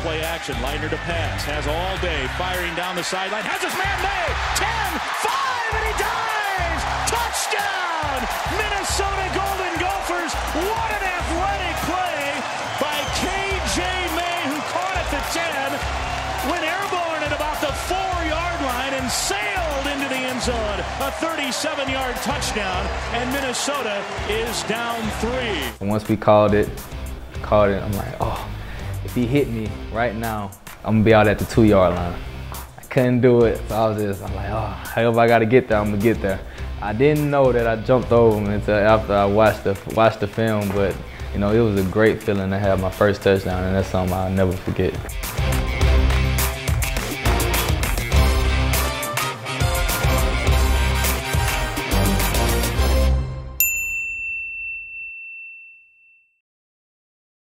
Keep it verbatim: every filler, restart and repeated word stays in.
play action. Leitner to pass. Has all day. Firing down the sideline. Has his man Maye. ten five, and he dives. Touchdown, Minnesota Golden Gophers. What an athletic play by K J. Maye, who caught at the ten, went airborne at about the four-yard line, and sailed into the end zone. A thirty-seven-yard touchdown, and Minnesota is down three. And once we called it, called it, I'm like, oh. If he hit me right now, I'm gonna be out at the two-yard line. I couldn't do it, so I was just, I'm like, oh, I hope I gotta get there, I'm gonna get there. I didn't know that I jumped over him until after I watched the, watched the film, but you know, it was a great feeling to have my first touchdown, and that's something I'll never forget.